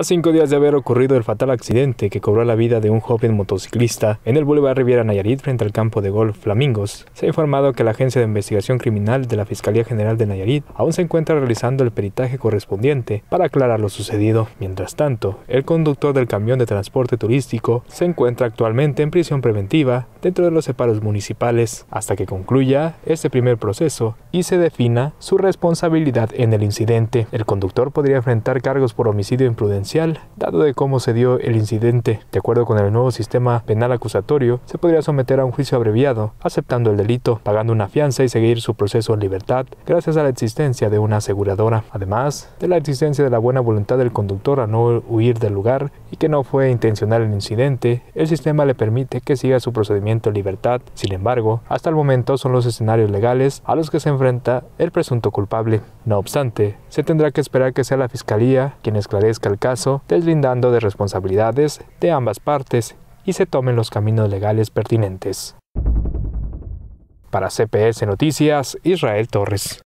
A 5 días de haber ocurrido el fatal accidente que cobró la vida de un joven motociclista en el Boulevard Riviera Nayarit frente al campo de golf Flamingos, se ha informado que la Agencia de Investigación Criminal de la Fiscalía General de Nayarit aún se encuentra realizando el peritaje correspondiente para aclarar lo sucedido. Mientras tanto, el conductor del camión de transporte turístico se encuentra actualmente en prisión preventiva dentro de los separos municipales hasta que concluya este primer proceso y se defina su responsabilidad en el incidente. El conductor podría enfrentar cargos por homicidio imprudencial, dado de cómo se dio el incidente. De acuerdo con el nuevo sistema penal acusatorio, se podría someter a un juicio abreviado, aceptando el delito, pagando una fianza y seguir su proceso en libertad gracias a la existencia de una aseguradora, además de la existencia de la buena voluntad del conductor a no huir del lugar y que no fue intencional el incidente. El sistema le permite que siga su procedimiento en libertad. Sin embargo, hasta el momento son los escenarios legales a los que se enfrenta el presunto culpable. No obstante, se tendrá que esperar que sea la Fiscalía quien esclarezca el caso, deslindando de responsabilidades de ambas partes y se tomen los caminos legales pertinentes. Para CPS Noticias, Israel Torres.